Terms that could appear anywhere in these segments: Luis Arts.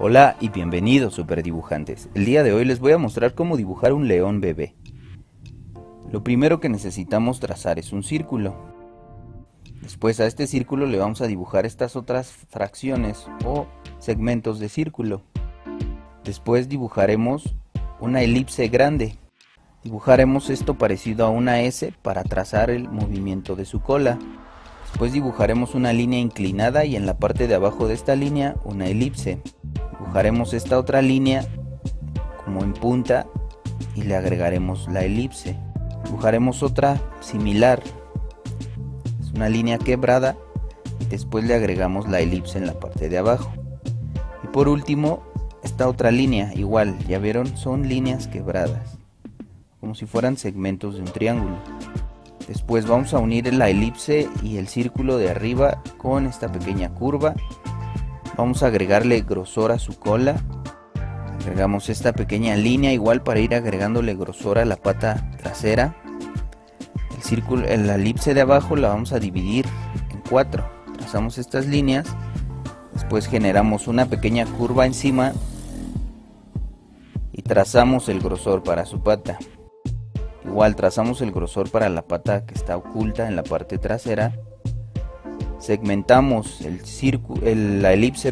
Hola y bienvenidos superdibujantes. El día de hoy les voy a mostrar cómo dibujar un león bebé. Lo primero que necesitamos trazar es un círculo. Después a este círculo le vamos a dibujar estas otras fracciones o segmentos de círculo. Después dibujaremos una elipse grande. Dibujaremos esto parecido a una S para trazar el movimiento de su cola. Después dibujaremos una línea inclinada y en la parte de abajo de esta línea una elipse. Dibujaremos esta otra línea como en punta y le agregaremos la elipse. Dibujaremos otra similar, es una línea quebrada y después le agregamos la elipse en la parte de abajo. Y por último esta otra línea, igual, ya vieron, son líneas quebradas, como si fueran segmentos de un triángulo. Después vamos a unir la elipse y el círculo de arriba con esta pequeña curva. Vamos a agregarle grosor a su cola. Agregamos esta pequeña línea igual para ir agregándole grosor a la pata trasera. El círculo, la elipse de abajo la vamos a dividir en cuatro. Trazamos estas líneas. Después generamos una pequeña curva encima y trazamos el grosor para su pata. Igual trazamos el grosor para la pata que está oculta en la parte trasera. Segmentamos la elipse.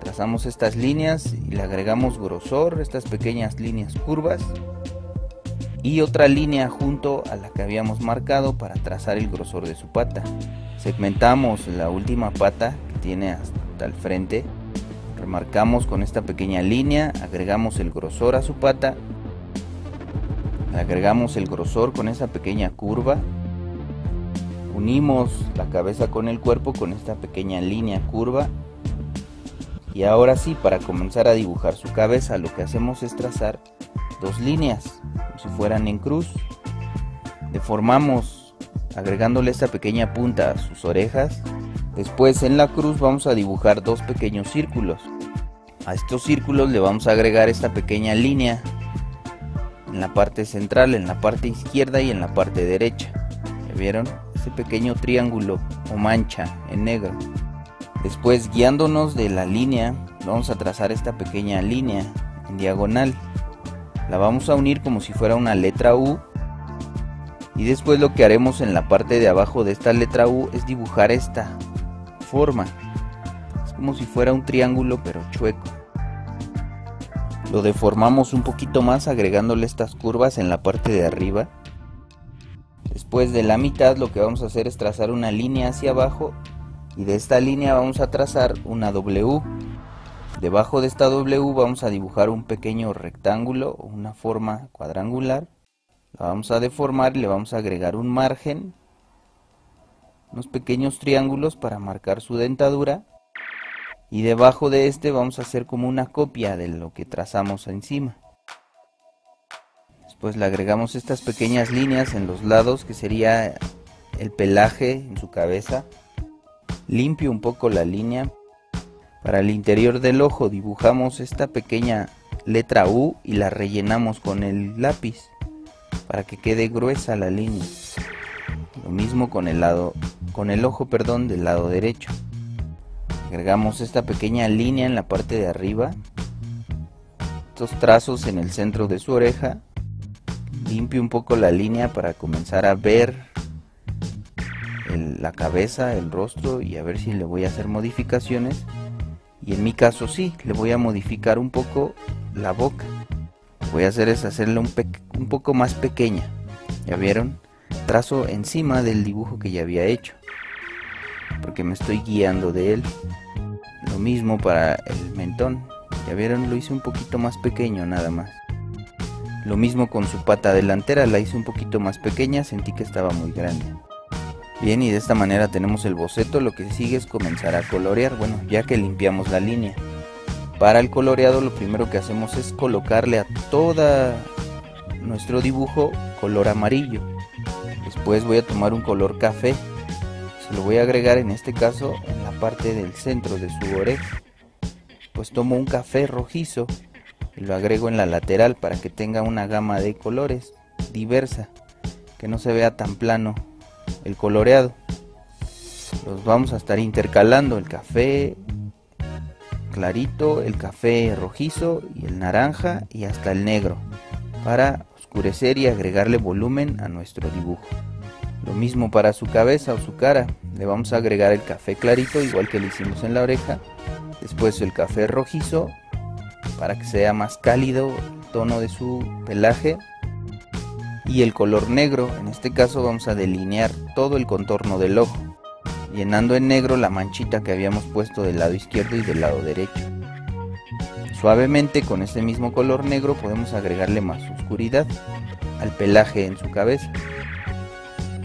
Trazamos estas líneas y le agregamos grosor, estas pequeñas líneas curvas. Y otra línea junto a la que habíamos marcado para trazar el grosor de su pata. Segmentamos la última pata que tiene hasta el frente. Remarcamos con esta pequeña línea, agregamos el grosor a su pata. Le agregamos el grosor con esa pequeña curva. Unimos la cabeza con el cuerpo con esta pequeña línea curva. Y ahora sí, para comenzar a dibujar su cabeza, lo que hacemos es trazar dos líneas, como si fueran en cruz. Deformamos agregándole esta pequeña punta a sus orejas. Después en la cruz vamos a dibujar dos pequeños círculos. A estos círculos le vamos a agregar esta pequeña línea en la parte central, en la parte izquierda y en la parte derecha. ¿Ya vieron? Ese pequeño triángulo o mancha en negro. Después, guiándonos de la línea, vamos a trazar esta pequeña línea en diagonal. La vamos a unir como si fuera una letra U. Y después lo que haremos en la parte de abajo de esta letra U es dibujar esta forma. Es como si fuera un triángulo pero chueco. Lo deformamos un poquito más agregándole estas curvas en la parte de arriba. Después de la mitad lo que vamos a hacer es trazar una línea hacia abajo y de esta línea vamos a trazar una W. Debajo de esta W vamos a dibujar un pequeño rectángulo o una forma cuadrangular. La vamos a deformar y le vamos a agregar un margen, unos pequeños triángulos para marcar su dentadura. Y debajo de este vamos a hacer como una copia de lo que trazamos encima. Después le agregamos estas pequeñas líneas en los lados que sería el pelaje en su cabeza. Limpio un poco la línea. Para el interior del ojo dibujamos esta pequeña letra U y la rellenamos con el lápiz para que quede gruesa la línea. Lo mismo con el ojo del lado derecho. Agregamos esta pequeña línea en la parte de arriba, estos trazos en el centro de su oreja. Limpio un poco la línea para comenzar a ver la cabeza, el rostro y a ver si le voy a hacer modificaciones. Y en mi caso sí, le voy a modificar un poco la boca. Lo que voy a hacer es hacerla un poco más pequeña. ¿Ya vieron? Trazo encima del dibujo que ya había hecho, porque me estoy guiando de él. Lo mismo para el mentón. Ya vieron, lo hice un poquito más pequeño nada más. Lo mismo con su pata delantera, la hice un poquito más pequeña, sentí que estaba muy grande. Bien, y de esta manera tenemos el boceto. Lo que sigue es comenzar a colorear, bueno, ya que limpiamos la línea. Para el coloreado lo primero que hacemos es colocarle a todo nuestro dibujo color amarillo. Después voy a tomar un color café. Se lo voy a agregar en este caso en la parte del centro de su oreja. Pues tomo un café rojizo y lo agrego en la lateral para que tenga una gama de colores diversa, que no se vea tan plano el coloreado. Los vamos a estar intercalando, el café, clarito, el café rojizo y el naranja y hasta el negro para oscurecer y agregarle volumen a nuestro dibujo. Lo mismo para su cabeza o su cara, le vamos a agregar el café clarito igual que le hicimos en la oreja, después el café rojizo para que sea más cálido el tono de su pelaje y el color negro. En este caso vamos a delinear todo el contorno del ojo, llenando en negro la manchita que habíamos puesto del lado izquierdo y del lado derecho. Suavemente con ese mismo color negro podemos agregarle más oscuridad al pelaje en su cabeza.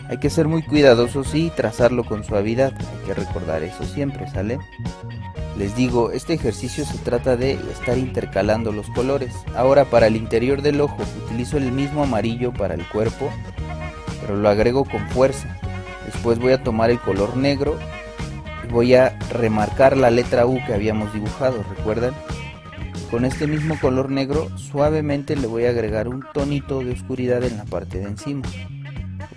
Hay que ser muy cuidadosos y trazarlo con suavidad, hay que recordar eso siempre, ¿sale? Les digo, este ejercicio se trata de estar intercalando los colores. Ahora para el interior del ojo utilizo el mismo amarillo para el cuerpo, pero lo agrego con fuerza. Después voy a tomar el color negro y voy a remarcar la letra U que habíamos dibujado, ¿recuerdan? Con este mismo color negro suavemente le voy a agregar un tonito de oscuridad en la parte de encima.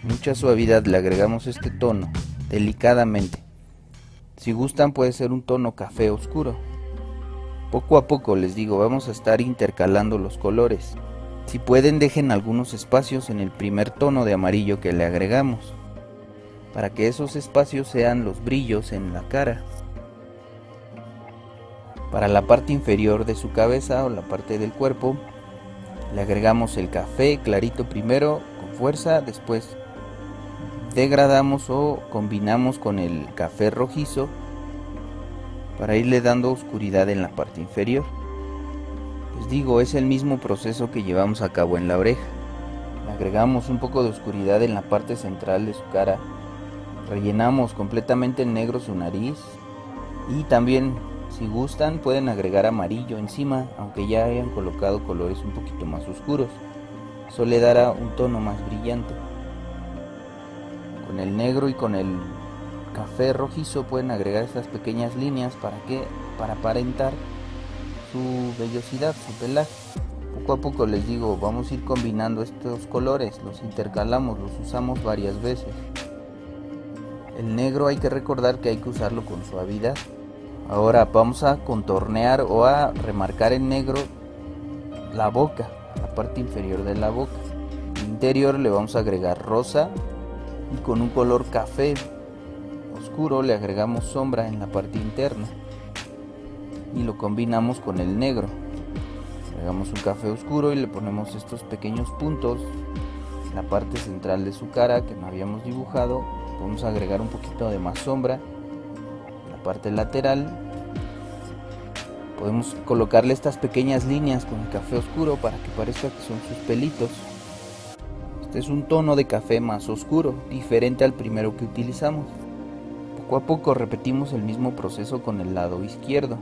Mucha suavidad le agregamos este tono, delicadamente. Si gustan puede ser un tono café oscuro. Poco a poco, les digo, vamos a estar intercalando los colores. Si pueden, dejen algunos espacios en el primer tono de amarillo que le agregamos, para que esos espacios sean los brillos en la cara. Para la parte inferior de su cabeza o la parte del cuerpo, le agregamos el café clarito primero con fuerza, después degradamos o combinamos con el café rojizo para irle dando oscuridad en la parte inferior. Les digo, es el mismo proceso que llevamos a cabo en la oreja. Le agregamos un poco de oscuridad en la parte central de su cara, rellenamos completamente en negro su nariz y también, si gustan, pueden agregar amarillo encima, aunque ya hayan colocado colores un poquito más oscuros. Eso le dará un tono más brillante. Con el negro y con el café rojizo pueden agregar estas pequeñas líneas para aparentar su vellosidad, su pelaje. Poco a poco, les digo, vamos a ir combinando estos colores, los intercalamos, los usamos varias veces. El negro hay que recordar que hay que usarlo con suavidad. Ahora vamos a contornear o a remarcar en negro la boca, la parte inferior de la boca. Al interior le vamos a agregar rosa y con un color café oscuro le agregamos sombra en la parte interna y lo combinamos con el negro. Agregamos un café oscuro y le ponemos estos pequeños puntos en la parte central de su cara que no habíamos dibujado. Vamos a agregar un poquito de más sombra en la parte lateral. Podemos colocarle estas pequeñas líneas con el café oscuro para que parezca que son sus pelitos. Este es un tono de café más oscuro, diferente al primero que utilizamos. Poco a poco repetimos el mismo proceso con el lado izquierdo.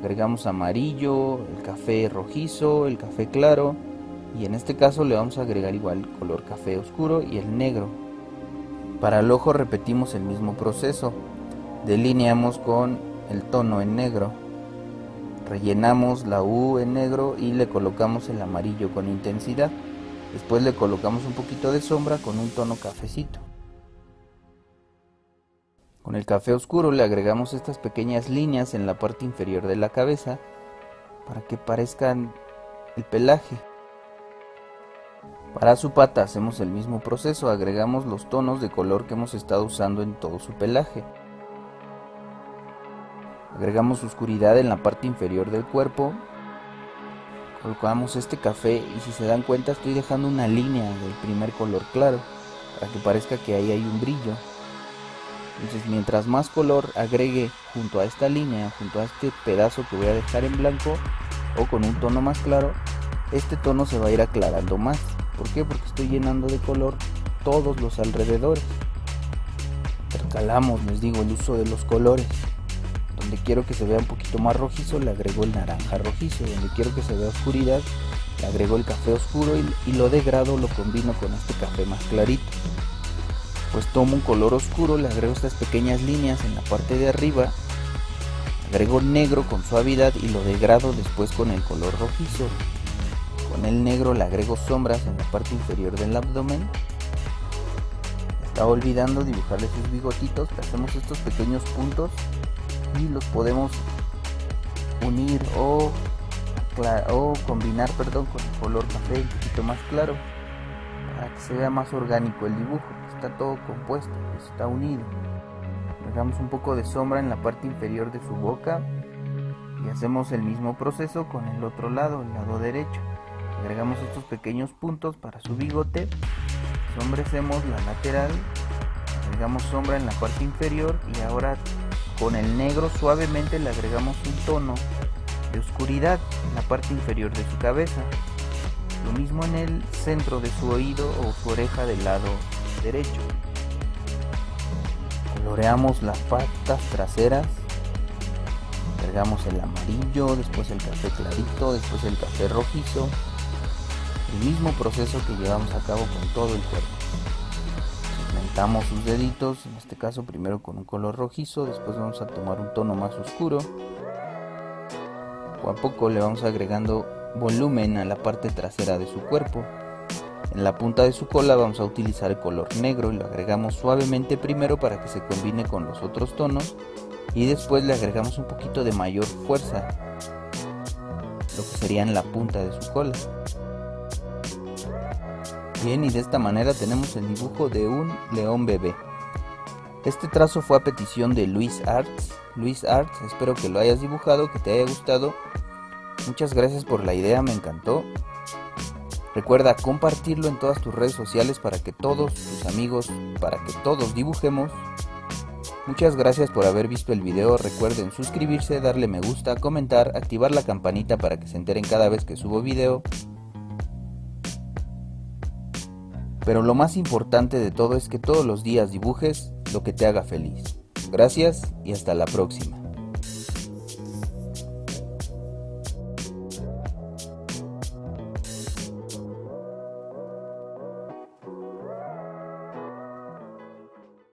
Agregamos amarillo, el café rojizo, el café claro y en este caso le vamos a agregar igual el color café oscuro y el negro. Para el ojo repetimos el mismo proceso, delineamos con el tono en negro, rellenamos la U en negro y le colocamos el amarillo con intensidad, después le colocamos un poquito de sombra con un tono cafecito. Con el café oscuro le agregamos estas pequeñas líneas en la parte inferior de la cabeza para que parezcan el pelaje. Para su pata hacemos el mismo proceso, agregamos los tonos de color que hemos estado usando en todo su pelaje. Agregamos oscuridad en la parte inferior del cuerpo. Colocamos este café y si se dan cuenta estoy dejando una línea del primer color claro, para que parezca que ahí hay un brillo. Entonces mientras más color agregue junto a esta línea, junto a este pedazo que voy a dejar en blanco o con un tono más claro, este tono se va a ir aclarando más. ¿Por qué? Porque estoy llenando de color todos los alrededores. Intercalamos, les digo, el uso de los colores. Donde quiero que se vea un poquito más rojizo, le agrego el naranja rojizo. Donde quiero que se vea oscuridad, le agrego el café oscuro y lo degrado, lo combino con este café más clarito. Pues tomo un color oscuro, le agrego estas pequeñas líneas en la parte de arriba. Agrego negro con suavidad y lo degrado después con el color rojizo. Con el negro le agrego sombras en la parte inferior del abdomen. Estaba olvidando dibujarle sus bigotitos. Hacemos estos pequeños puntos y los podemos unir o combinar, perdón, con el color café un poquito más claro para que se vea más orgánico el dibujo. Está todo compuesto, está unido. Dejamos un poco de sombra en la parte inferior de su boca y hacemos el mismo proceso con el otro lado, el lado derecho. Agregamos estos pequeños puntos para su bigote, sombrecemos la lateral, agregamos sombra en la parte inferior y ahora con el negro suavemente le agregamos un tono de oscuridad en la parte inferior de su cabeza. Lo mismo en el centro de su oído o su oreja del lado derecho. Coloreamos las patas traseras, agregamos el amarillo, después el café clarito, después el café rojizo. El mismo proceso que llevamos a cabo con todo el cuerpo. Segmentamos sus deditos, en este caso primero con un color rojizo, después vamos a tomar un tono más oscuro. Poco a poco le vamos agregando volumen a la parte trasera de su cuerpo. En la punta de su cola vamos a utilizar el color negro y lo agregamos suavemente primero para que se combine con los otros tonos y después le agregamos un poquito de mayor fuerza, lo que sería en la punta de su cola. Bien, y de esta manera tenemos el dibujo de un león bebé. Este trazo fue a petición de Luis Arts. Luis Arts, espero que lo hayas dibujado, que te haya gustado. Muchas gracias por la idea, me encantó. Recuerda compartirlo en todas tus redes sociales para que todos tus amigos, para que todos dibujemos. Muchas gracias por haber visto el video. Recuerden suscribirse, darle me gusta, comentar, activar la campanita para que se enteren cada vez que subo video. Pero lo más importante de todo es que todos los días dibujes lo que te haga feliz. Gracias y hasta la próxima.